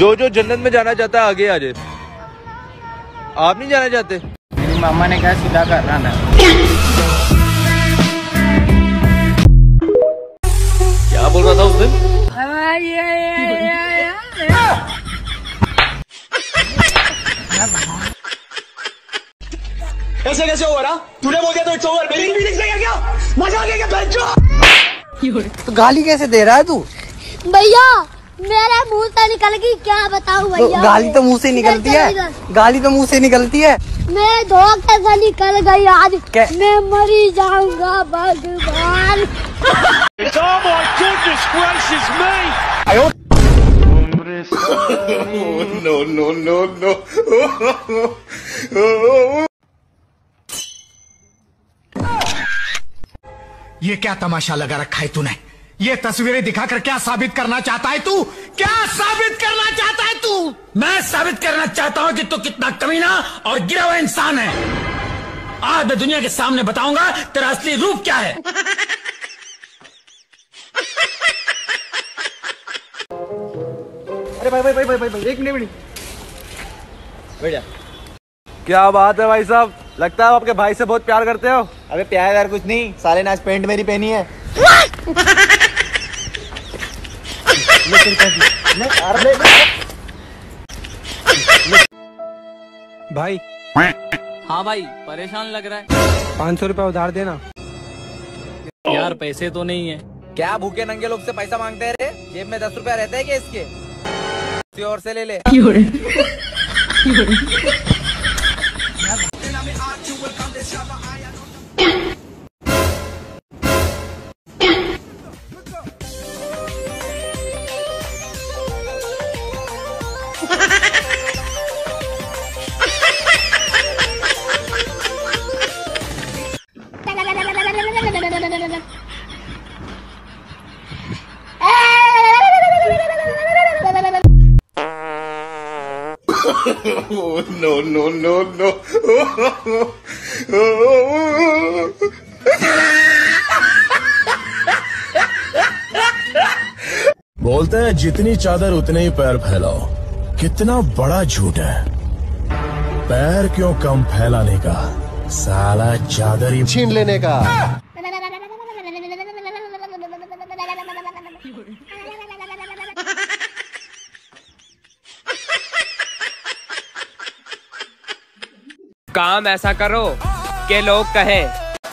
जो जो जन्नत में जाना चाहता है आगे आ जाए। आप नहीं जाना चाहते? मेरी मामा ने कहा सीधा करना ना। क्या बोल रहा था उस दिन? ऐसे कैसे हो रहा? तूने बोल दिया तो इट्स ओवर। मेरी फीलिंग्स में क्या मजा आ गया क्या? तो गाली कैसे दे रहा है तू? भैया मेरा मुंह से निकल गई, क्या बताऊं भैया। तो गाली तो मुंह से निकलती है, गाली तो मुंह से निकलती है। मैं धोखे से निकल गई आज, मैं मरी जाऊंगा भगवान। ये क्या तमाशा लगा रखा है तूने? ये तस्वीरें दिखाकर क्या साबित करना चाहता है तू? क्या साबित करना चाहता है तू? मैं साबित करना चाहता हूँ कि तू कितना कमीना और गिरा हुआ इंसान है। आज मैं दुनिया के सामने बताऊंगा तेरा असली रूप क्या है। अरे भाई भाई भाई भाई भाई एक मिनट भैया, क्या बात है भाई साहब, लगता है आपके भाई से बहुत प्यार करते हो। अबे प्यार यार कुछ नहीं, साले ने आज पेंट मेरी पहनी है। भाई हाँ भाई, परेशान लग रहा है। 500 रुपया उधार देना यार, पैसे तो नहीं है। क्या भूखे नंगे लोग से पैसा मांगते हैं रे? जेब में 10 रुपया रहता है क्या इसके? किसी और से ले ले। No. बोलते हैं जितनी चादर उतने ही पैर फैलाओ, कितना बड़ा झूठ है। पैर क्यों कम फैलाने का, साला चादर ही छीन लेने का। काम ऐसा करो कि लोग कहे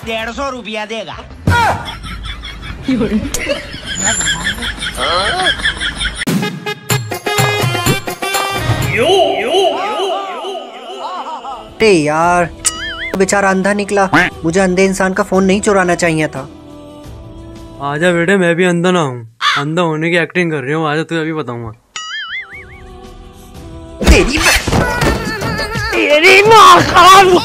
150 रुपया देगा। अरे यार बेचारा अंधा निकला, मुझे अंधे इंसान का फोन नहीं चुराना चाहिए था। आजा बेटे, मैं भी अंधा ना हूँ, अंधा होने की एक्टिंग कर रही हूँ। आजा तुझे अभी बताऊंगा। तेरी माँ खराब